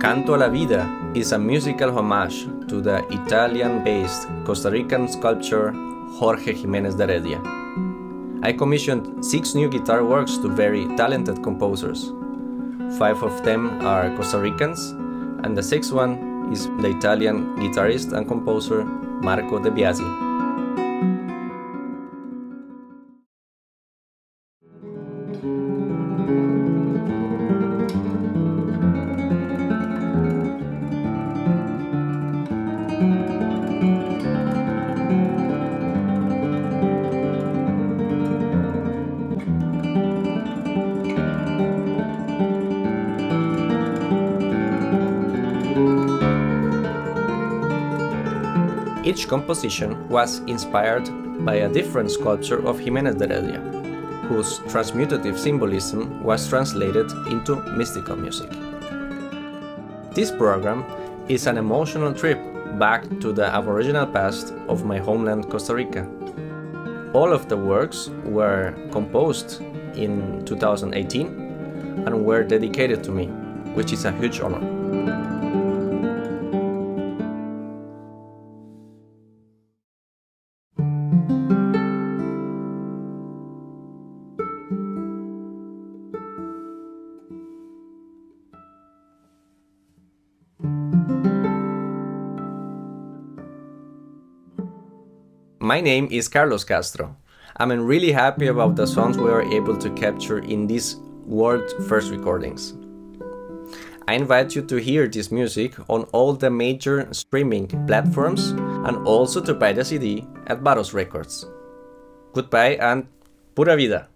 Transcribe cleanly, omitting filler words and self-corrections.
Canto a la Vida is a musical homage to the Italian-based Costa Rican sculptor Jorge Jiménez Deredia. I commissioned 6 new guitar works to very talented composers. 5 of them are Costa Ricans, and the 6th one is the Italian guitarist and composer Marco De Biasi. Each composition was inspired by a different sculpture of Jiménez Deredia, whose transmutative symbolism was translated into mystical music. This program is an emotional trip back to the Aboriginal past of my homeland Costa Rica. All of the works were composed in 2018 and were dedicated to me, which is a huge honor. My name is Carlos Castro. I'm really happy about the songs we were able to capture in these world first recordings. I invite you to hear this music on all the major streaming platforms and also to buy the CD at Baros Records. Goodbye and Pura Vida!